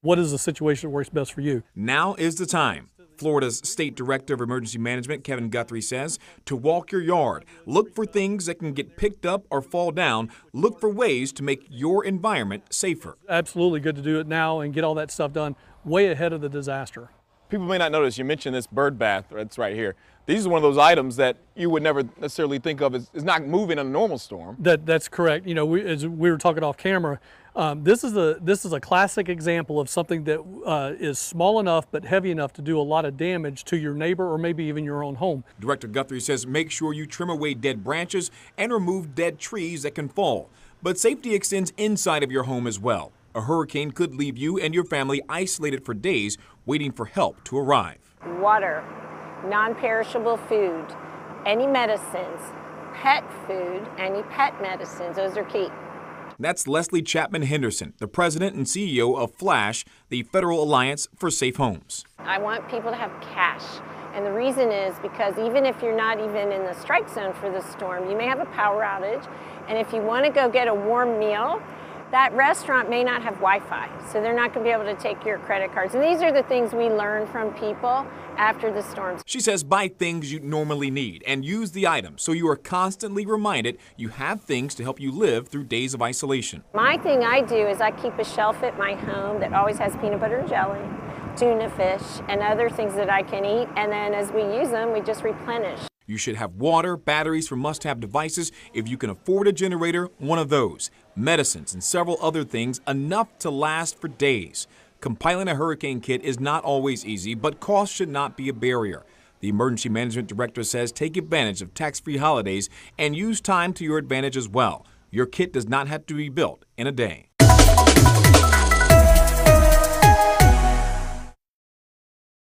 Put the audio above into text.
what is the situation that works best for you? Now is the time, Florida's State Director of Emergency Management, Kevin Guthrie, says, to walk your yard. Look for things that can get picked up or fall down. Look for ways to make your environment safer. Absolutely good to do it now and get all that stuff done way ahead of the disaster. People may not notice, you mentioned this bird bath that's right here. These are one of those items that you would never necessarily think of as not moving in a normal storm. That's correct. You know, as we were talking off camera, this is a classic example of something that is small enough but heavy enough to do a lot of damage to your neighbor or maybe even your own home. Director Guthrie says make sure you trim away dead branches and remove dead trees that can fall. But safety extends inside of your home as well. A hurricane could leave you and your family isolated for days waiting for help to arrive. Water, non-perishable food, any medicines, pet food, any pet medicines, those are key. That's Leslie Chapman Henderson, the president and CEO of FLASH, the Federal Alliance for Safe Homes. I want people to have cash. And the reason is because even if you're not even in the strike zone for the storm, you may have a power outage. And if you want to go get a warm meal, that restaurant may not have Wi-Fi, so they're not going to be able to take your credit cards. And these are the things we learn from people after the storms. She says buy things you normally need and use the item so you are constantly reminded you have things to help you live through days of isolation. My thing I do is I keep a shelf at my home that always has peanut butter and jelly, tuna fish, and other things that I can eat. And then as we use them, we just replenish. You should have water, batteries for must-have devices. If you can afford a generator, one of those. Medicines and several other things, enough to last for days. Compiling a hurricane kit is not always easy, but cost should not be a barrier. The emergency management director says take advantage of tax-free holidays and use time to your advantage as well. Your kit does not have to be built in a day.